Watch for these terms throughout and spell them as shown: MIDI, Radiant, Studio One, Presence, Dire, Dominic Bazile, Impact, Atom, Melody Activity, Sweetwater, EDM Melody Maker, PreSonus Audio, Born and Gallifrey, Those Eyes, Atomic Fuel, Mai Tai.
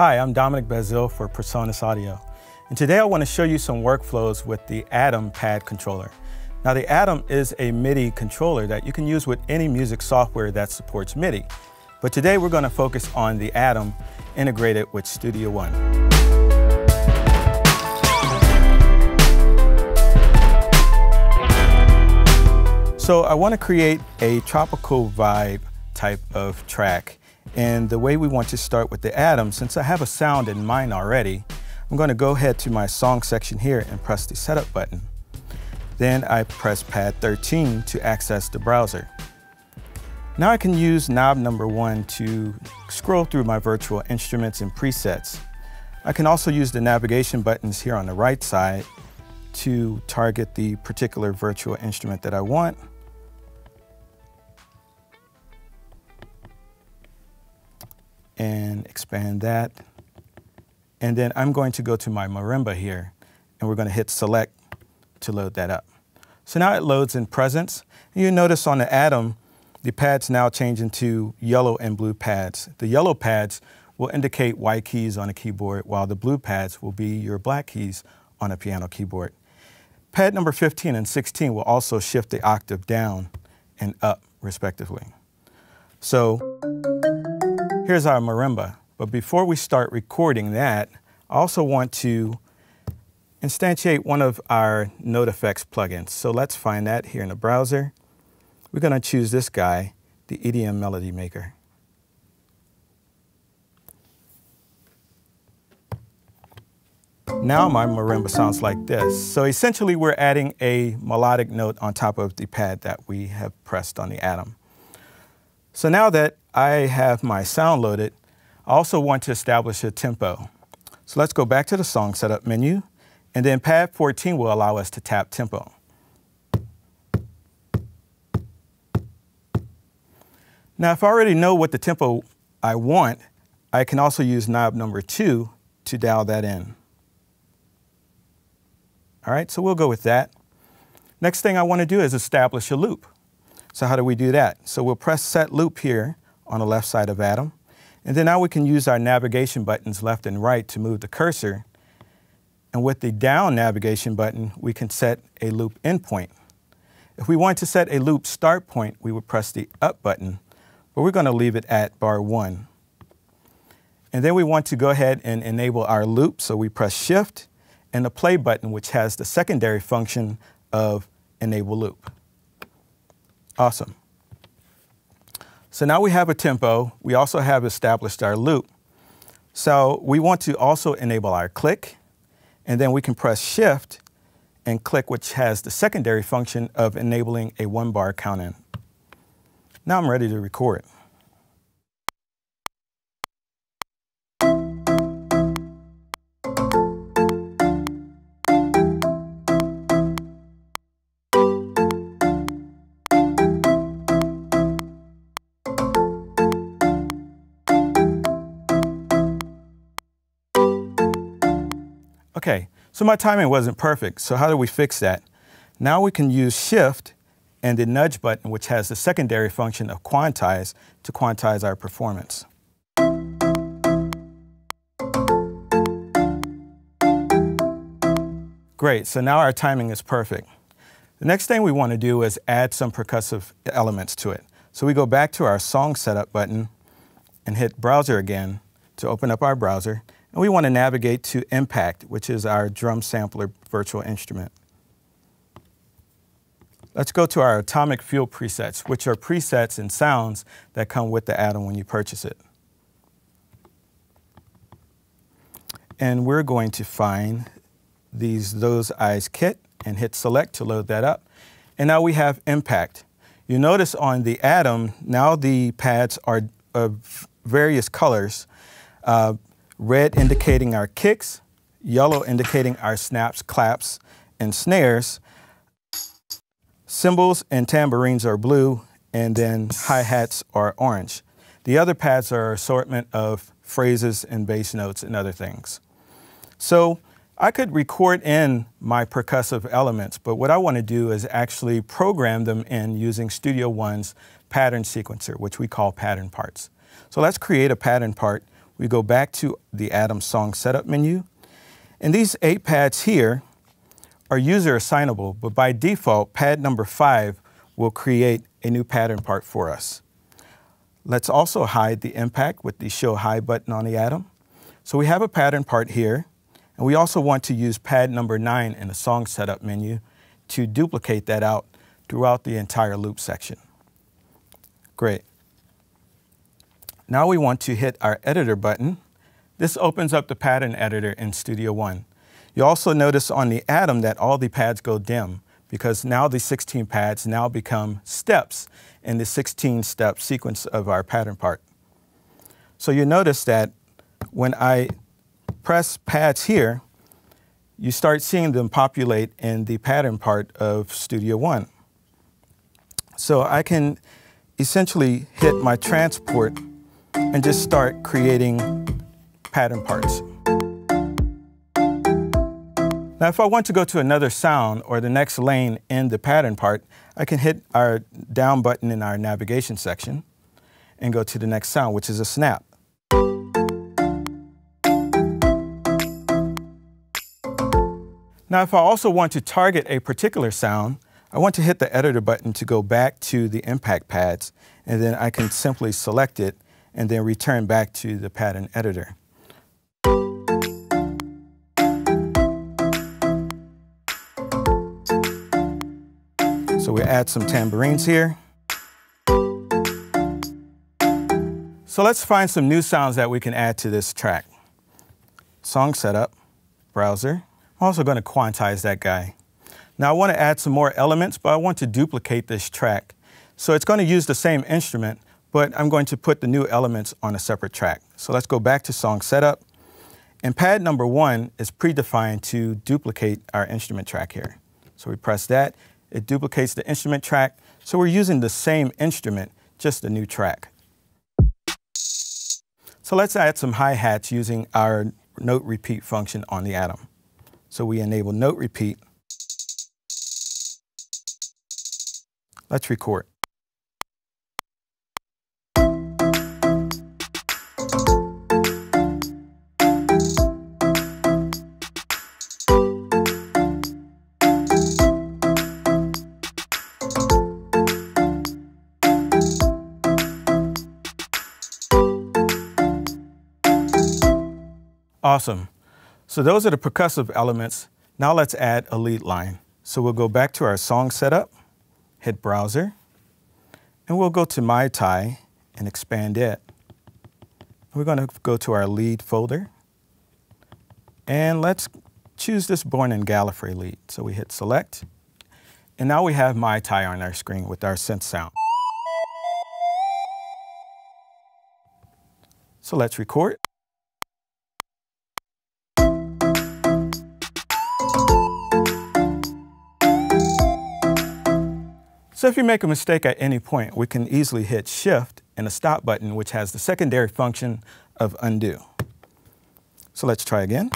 Hi, I'm Dominic Bazile for PreSonus Audio, and today I want to show you some workflows with the Atom pad controller. Now the Atom is a MIDI controller that you can use with any music software that supports MIDI, but today we're going to focus on the Atom integrated with Studio One. So I want to create a tropical vibe type of track. And the way we want to start with the Atom, since I have a sound in mind already, I'm going to go ahead to my song section here and press the setup button. Then I press pad 13 to access the browser. Now I can use knob number 1 to scroll through my virtual instruments and presets. I can also use the navigation buttons here on the right side to target the particular virtual instrument that I want. And expand that. And then I'm going to go to my marimba here, and we're going to hit select to load that up. So now it loads in Presence. And you notice on the Atom, the pads now change into yellow and blue pads. The yellow pads will indicate white keys on a keyboard, while the blue pads will be your black keys on a piano keyboard. Pad number 15 and 16 will also shift the octave down and up, respectively. So here's our marimba, but before we start recording that, I also want to instantiate one of our Note Effects plugins. So let's find that here in the browser. We're going to choose this guy, the EDM Melody Maker. Now my marimba sounds like this. So essentially we're adding a melodic note on top of the pad that we have pressed on the Atom. So now that I have my sound loaded, I also want to establish a tempo. So let's go back to the song setup menu, and then pad 14 will allow us to tap tempo. Now, if I already know what the tempo I want, I can also use knob number 2 to dial that in. All right, so we'll go with that. Next thing I want to do is establish a loop. So how do we do that? So we'll press set loop here on the left side of Atom. And then now we can use our navigation buttons left and right to move the cursor. And with the down navigation button, we can set a loop endpoint. If we want to set a loop start point, we would press the up button, but we're going to leave it at bar 1. And then we want to go ahead and enable our loop, so we press shift and the play button, which has the secondary function of enable loop. Awesome. So now we have a tempo. We also have established our loop. So we want to also enable our click, and then we can press shift and click, which has the secondary function of enabling a 1-bar count in. Now I'm ready to record. Okay, so my timing wasn't perfect, so how do we fix that? Now we can use shift and the nudge button, which has the secondary function of quantize, to quantize our performance. Great, so now our timing is perfect. The next thing we want to do is add some percussive elements to it. So we go back to our song setup button and hit browser again to open up our browser. And we want to navigate to Impact, which is our drum sampler virtual instrument. Let's go to our Atomic Fuel presets, which are presets and sounds that come with the Atom when you purchase it. And we're going to find Those Eyes kit and hit select to load that up. And now we have Impact. You notice on the Atom, now the pads are of various colors. Red indicating our kicks, yellow indicating our snaps, claps, and snares. Cymbals and tambourines are blue, and then hi-hats are orange. The other pads are an assortment of phrases and bass notes and other things. So I could record in my percussive elements, but what I want to do is actually program them in using Studio One's pattern sequencer, which we call pattern parts. So let's create a pattern part We go back to the Atom Song Setup menu. And these 8 pads here are user assignable, but by default, pad number 5 will create a new pattern part for us. Let's also hide the Impact with the Show High button on the Atom. So we have a pattern part here, and we also want to use pad number 9 in the Song Setup menu to duplicate that out throughout the entire loop section. Great. Now we want to hit our Editor button. This opens up the pattern editor in Studio One. You also notice on the Atom that all the pads go dim because now the 16 pads now become steps in the 16-step sequence of our pattern part. So you notice that when I press pads here, you start seeing them populate in the pattern part of Studio One. So I can essentially hit my transport and just start creating pattern parts. Now, if I want to go to another sound or the next lane in the pattern part, I can hit our down button in our navigation section and go to the next sound, which is a snap. Now, if I also want to target a particular sound, I want to hit the Editor button to go back to the Impact pads, and then I can simply select it and then return back to the pattern editor. So we add some tambourines here. So let's find some new sounds that we can add to this track. Song Setup, Browser. I'm also going to quantize that guy. Now I want to add some more elements, but I want to duplicate this track. So it's going to use the same instrument, but I'm going to put the new elements on a separate track. So let's go back to Song Setup. And pad number 1 is predefined to duplicate our instrument track here. So we press that. It duplicates the instrument track, so we're using the same instrument, just a new track. So let's add some hi-hats using our note repeat function on the Atom. So we enable note repeat. Let's record. Awesome. So those are the percussive elements. Now let's add a lead line. So we'll go back to our Song Setup, hit Browser, and we'll go to Mai Tai and expand it. We're going to go to our lead folder, and let's choose this Born and Gallifrey lead. So we hit Select, and now we have Mai Tai on our screen with our synth sound. So let's record. So if you make a mistake at any point, we can easily hit Shift and the stop button, which has the secondary function of undo. So let's try again.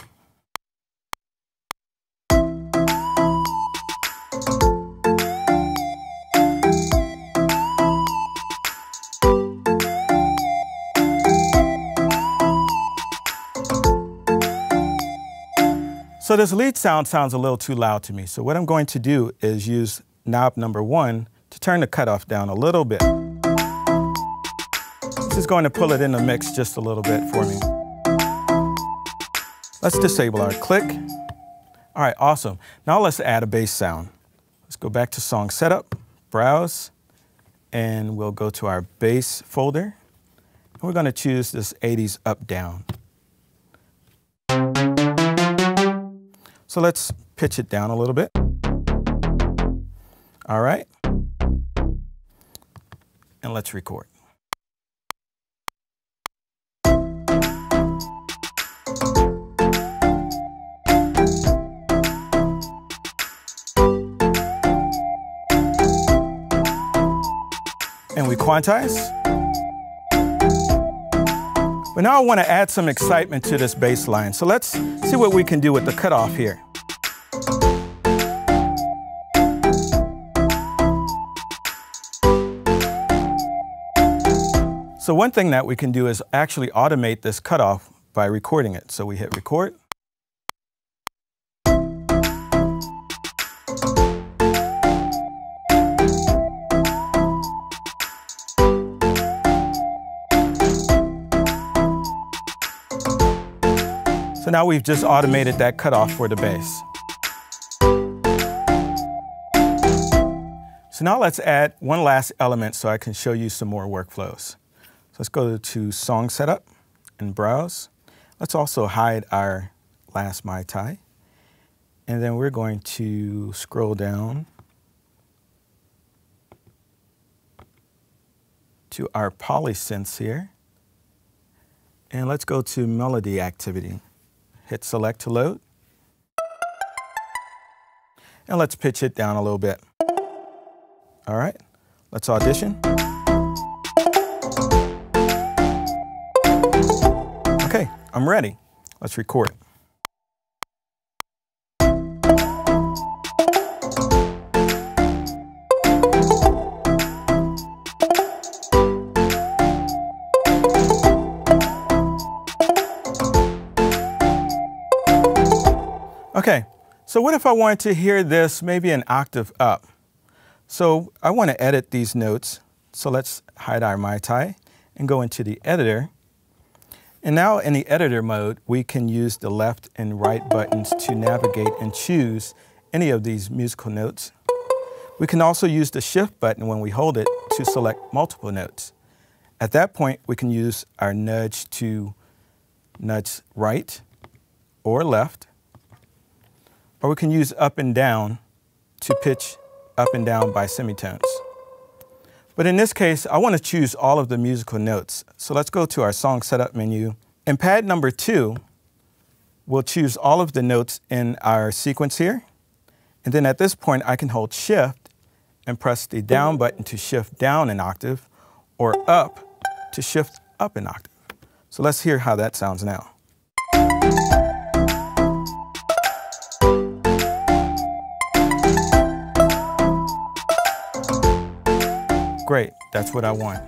So this lead sound sounds a little too loud to me. So what I'm going to do is use knob number 1 to turn the cutoff down a little bit. This is going to pull it in the mix just a little bit for me. Let's disable our click. All right, awesome. Now let's add a bass sound. Let's go back to Song Setup, Browse, and we'll go to our bass folder. And we're going to choose this 80s up down. So let's pitch it down a little bit. All right. And let's record. And we quantize. But now I want to add some excitement to this bass line. So let's see what we can do with the cutoff here. So one thing that we can do is actually automate this cutoff by recording it. So we hit record. So now we've just automated that cutoff for the bass. So now let's add one last element so I can show you some more workflows. So let's go to Song Setup and Browse. Let's also hide our last Mai Tai. And then we're going to scroll down to our PolySynths here. And let's go to Melody Activity. Hit Select to load. And let's pitch it down a little bit. All right, let's audition. Okay, I'm ready. Let's record. Okay, so what if I wanted to hear this maybe an octave up? So I want to edit these notes. So let's hide our Mai Tai and go into the editor. And now in the editor mode, we can use the left and right buttons to navigate and choose any of these musical notes. We can also use the shift button when we hold it to select multiple notes. At that point, we can use our nudge to nudge right or left, or we can use up and down to pitch up and down by semitones. But in this case, I want to choose all of the musical notes. So let's go to our Song Setup menu. In pad number 2, we'll choose all of the notes in our sequence here. And then at this point, I can hold Shift and press the down button to shift down an octave, or up to shift up an octave. So let's hear how that sounds now. Great, that's what I want.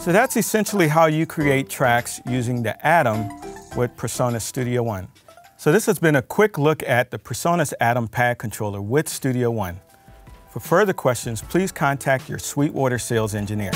So that's essentially how you create tracks using the Atom with PreSonus Studio One. So this has been a quick look at the PreSonus Atom Pad Controller with Studio One. For further questions, please contact your Sweetwater sales engineer.